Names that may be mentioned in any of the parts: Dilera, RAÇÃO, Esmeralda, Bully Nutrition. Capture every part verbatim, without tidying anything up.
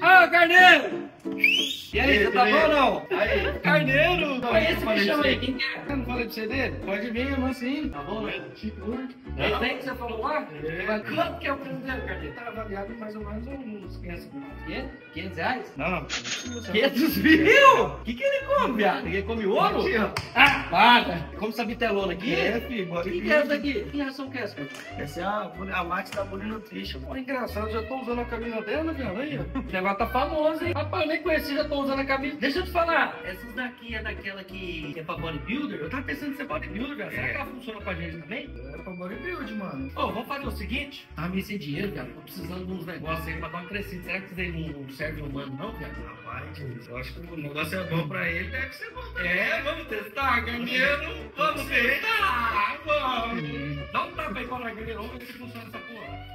Ah, carneiro! E aí, você tá bom ou não? Aí, carneiro! Não, é esse bichão aí, quem que é? Não falei pra você dele? Pode vir, irmão, sim. Tá bom, né? Esse aí que você falou lá? É. Quanto que é o preço dele, carneiro? Tá avaliado mais ou menos uns quinhentos reais? Não, não. quinhentos mil? O que que ele come, viado? Ele come ouro? Ah, para! Como essa vitelona aqui? É, filho. O que que é essa daqui? Que ração que é essa? Essa é a Max da Bully Nutrition. Pô, engraçado, já tô usando a camisa dela, cara, aí, ó. O negócio tá famoso, hein? Rapaz, eu nem conheci, já tô usando a camisa. Deixa eu te falar, essas daqui é daquela que é pra bodybuilder? Eu tava pensando em ser bodybuilder, cara. Será que ela funciona pra gente também? É pra bodybuilder, mano. Ô, oh, vamos fazer o seguinte. Tá me sem dinheiro, cara. Tô precisando de uns negócios aí pra dar uma crescida. Será que isso daí não serve humano, não, cara? Rapaz, eu acho que o negócio é bom pra ele, deve ser bom também. É, vamos testar, caminheiro. Vamos testar, vamos. Dá um tapa aí pra lá, galera. Vamos ver se funciona essa porra.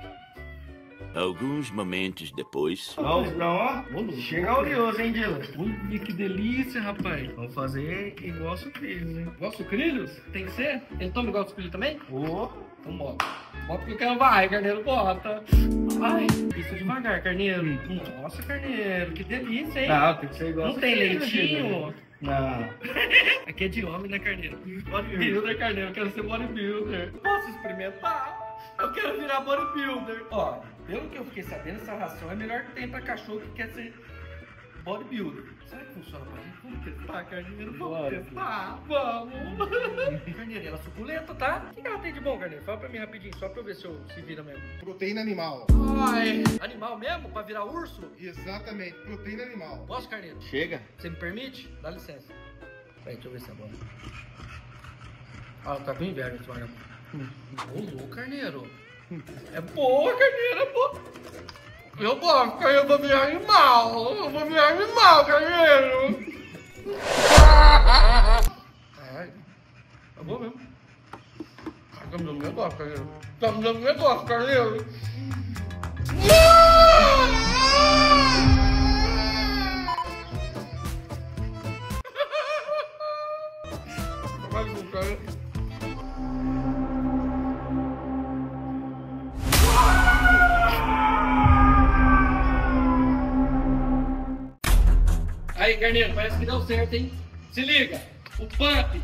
Alguns momentos depois... Ó, ó, chega oleoso, hein, Dila? Olha que delícia, rapaz. Vamos fazer igual sucrilhos, hein? Igual sucrilhos? Tem que ser? Ele toma igual sucrilhos também? Ô, então bota. Bota porque o cara vai, carneiro, bota. Ai, isso devagar, carneiro. Nossa, carneiro, que delícia, hein? Ah, tem que ser igual. Não tem leitinho? Não. Aqui é de homem, né, carneiro? Bodybuilder, carneiro, eu quero ser bodybuilder. Posso experimentar? Eu quero virar bodybuilder. Ó, pelo que eu fiquei sabendo, essa ração é a melhor que tem pra cachorro que quer ser bodybuilder. Será que funciona pra gente? Vamos testar, carneiro. Vamos testar. Vamos. Carneiro, ela é suculenta, tá? O que ela tem de bom, carneiro? Fala pra mim rapidinho, só pra eu ver se eu se vira mesmo. Proteína animal. Ai. Animal mesmo? Pra virar urso? Exatamente, proteína animal. Posso, carneiro? Chega. Você me permite? Dá licença. Peraí, deixa eu ver se é bom. Ah, tá com inveja esse vagabundo. Bolou, carneiro. É boa, carneiro, é boa. Eu gosto, eu vou virar animal. Eu vou virar animal, carneiro. Caralho. Tá bom mesmo. Tá me dando negócio, carneiro. Tá me dando negócio, carneiro. Vai com o carneiro. Aí, carneiro, parece que deu certo, hein? Se liga! O pump!